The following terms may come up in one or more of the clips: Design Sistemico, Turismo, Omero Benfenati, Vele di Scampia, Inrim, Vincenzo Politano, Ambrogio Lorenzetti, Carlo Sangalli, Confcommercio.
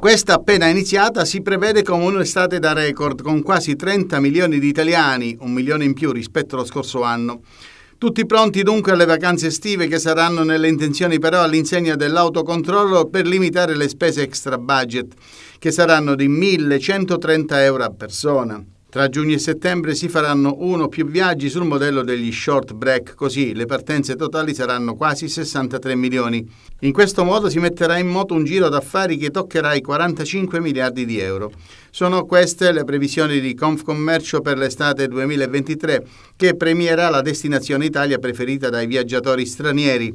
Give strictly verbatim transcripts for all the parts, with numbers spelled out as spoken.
Questa appena iniziata si prevede come un'estate da record, con quasi trenta milioni di italiani, un milione in più rispetto allo scorso anno. Tutti pronti dunque alle vacanze estive, che saranno nelle intenzioni però all'insegna dell'autocontrollo per limitare le spese extra budget, che saranno di millecentotrenta euro a persona. Tra giugno e settembre si faranno uno o più viaggi sul modello degli short break, così le partenze totali saranno quasi sessantatré milioni. In questo modo si metterà in moto un giro d'affari che toccherà i quarantacinque miliardi di euro. Sono queste le previsioni di Confcommercio per l'estate duemilaventitré, che premierà la destinazione Italia preferita dai viaggiatori stranieri.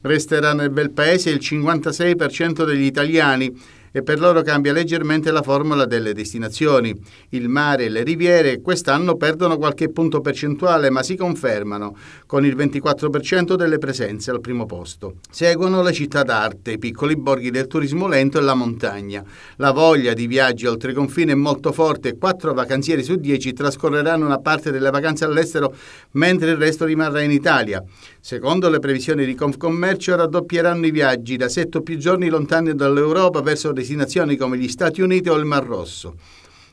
Resterà nel bel paese il cinquantasei per cento degli italiani, e per loro cambia leggermente la formula delle destinazioni. Il mare e le riviere quest'anno perdono qualche punto percentuale, ma si confermano, con il ventiquattro per cento delle presenze al primo posto. Seguono le città d'arte, i piccoli borghi del turismo lento e la montagna. La voglia di viaggio oltre confine è molto forte e quattro vacanzieri su dieci trascorreranno una parte delle vacanze all'estero, mentre il resto rimarrà in Italia. Secondo le previsioni di Confcommercio, raddoppieranno i viaggi da sette o più giorni lontani dall'Europa verso destinazioni come gli Stati Uniti o il Mar Rosso.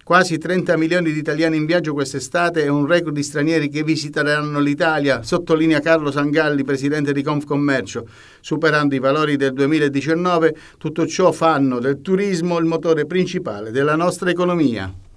Quasi trenta milioni di italiani in viaggio quest'estate è un record di stranieri che visiteranno l'Italia, sottolinea Carlo Sangalli, presidente di Confcommercio. Superando i valori del duemiladiciannove, tutto ciò fanno del turismo il motore principale della nostra economia.